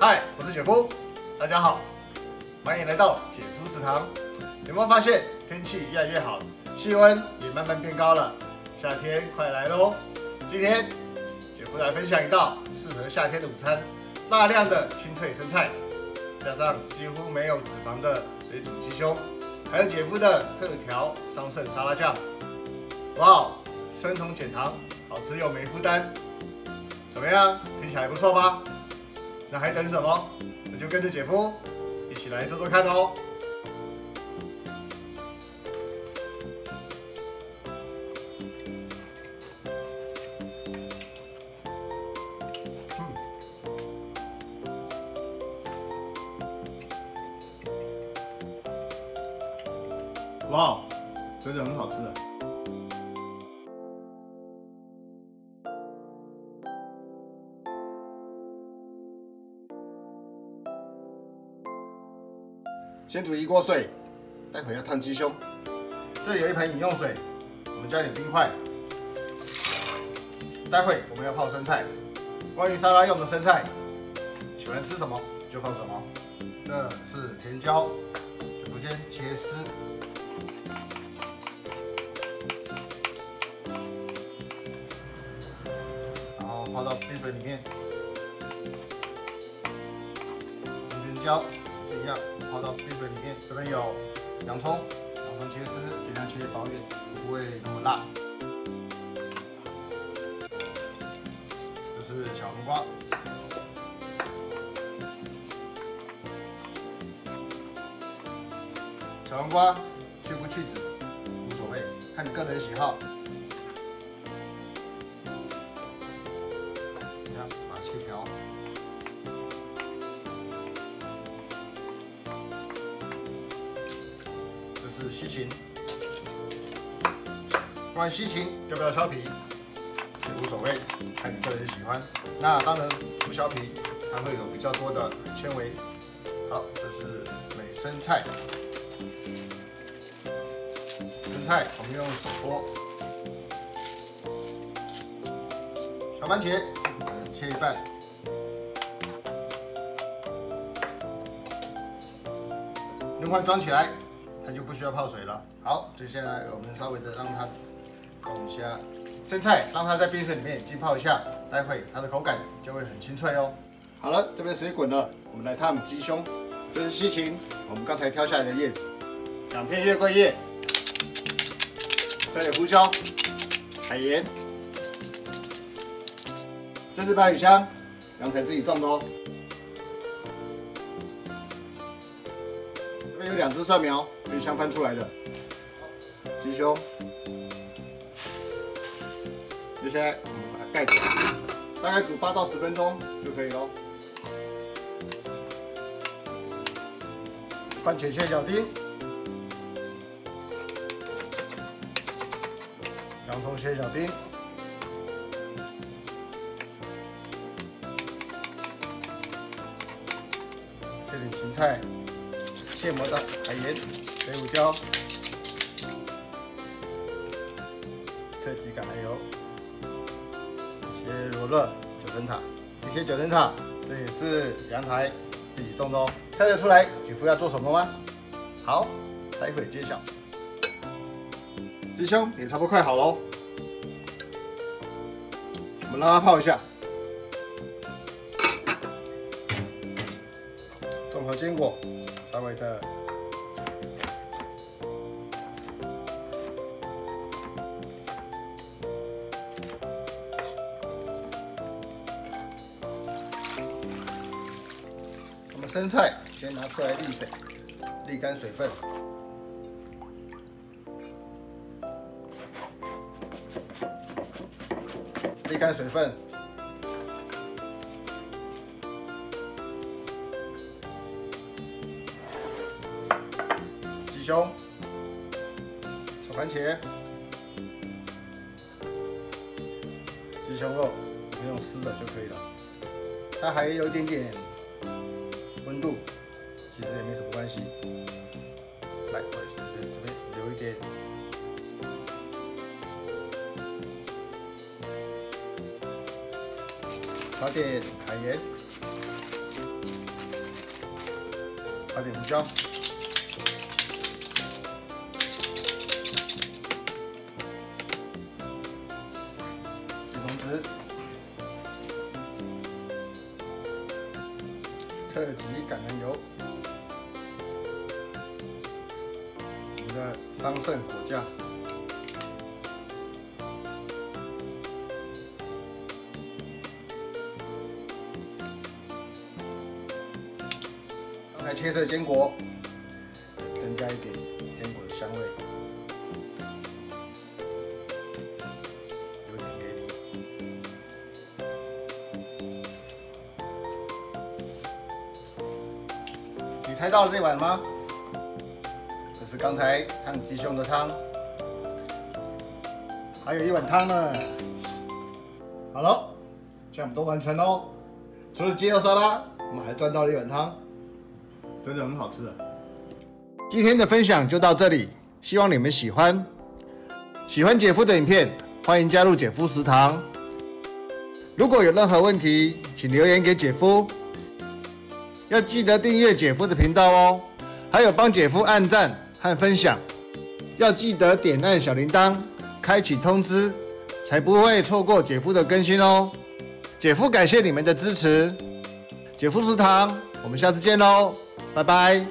嗨，我是姐夫，大家好，欢迎来到姐夫食堂。有没有发现天气越来越好，气温也慢慢变高了，夏天快来喽！今天姐夫来分享一道适合夏天的午餐，大量的清脆生菜，加上几乎没有脂肪的水煮鸡胸，还有姐夫的特调桑葚沙拉酱。哇，生酮减糖，好吃又没负担，怎么样？听起来不错吧？ 那还等什么？那就跟着姐夫一起来做做看哦。哇，真的很好吃的。 先煮一锅水，待会要烫鸡胸。这里有一盆饮用水，我们加点冰块。待会我们要泡生菜，关于沙拉用的生菜，喜欢吃什么就放什么。这是甜椒，首先切丝。然后泡到冰水里面。红尖椒。 一样泡到冰水里面。这边有洋葱，洋葱切丝，尽量切薄一点，不会那么辣。这是小黄瓜，小黄瓜去不去籽无所谓，看你个人喜好。这样把它切条。 是西芹，关于西芹要不要削皮也无所谓，看你个人喜欢。那当然不削皮，它会有比较多的纤维。好，这是美生菜，生菜我们用手剥。小番茄切一半，用筷装起来。 它就不需要泡水了。好，接下来我们稍微的让它泡一下生菜，让它在冰水里面浸泡一下，待会它的口感就会很清脆哦。好了，这边水滚了，我们来烫鸡胸。这是西芹，我们刚才挑下来的叶子，2片月桂叶，加点胡椒、海盐。这是百里香，阳台自己种的哦。这边有2只蒜苗。 冰箱翻出来的鸡胸，接下来我们把它盖起来，大概煮8到10分钟就可以喽。番茄切小丁，洋葱切小丁，切点芹菜，现磨的海盐。 黑胡椒、特级橄榄油、一些罗勒、九层塔，这也是阳台自己种的哦。猜得出来姐夫要做什么吗？好，待会揭晓。鸡胸也差不多快好喽，我们让它泡一下。综合坚果，稍微的。 生菜先拿出来沥水，沥干水分。沥干水分，鸡胸、小番茄、鸡胸肉，不用湿的就可以了。它还有一点点。 温度其实也没什么关系，来，这边留一点，撒点海盐，撒点胡椒。紫龙子，特级橄榄油，我们的桑葚果酱。 切碎坚果，增加一点坚果的香味，有点给力。你猜到了这碗吗？这是刚才烫鸡胸的汤，还有一碗汤呢。好了，这样我们都完成喽。除了鸡肉沙拉，我们还赚到了一碗汤。 真的很好吃的。今天的分享就到这里，希望你们喜欢。喜欢姐夫的影片，欢迎加入姐夫食堂。如果有任何问题，请留言给姐夫。要记得订阅姐夫的频道哦，还有帮姐夫按赞和分享。要记得点按小铃铛，开启通知，才不会错过姐夫的更新哦。姐夫感谢你们的支持。姐夫食堂，我们下次见喽。 拜拜。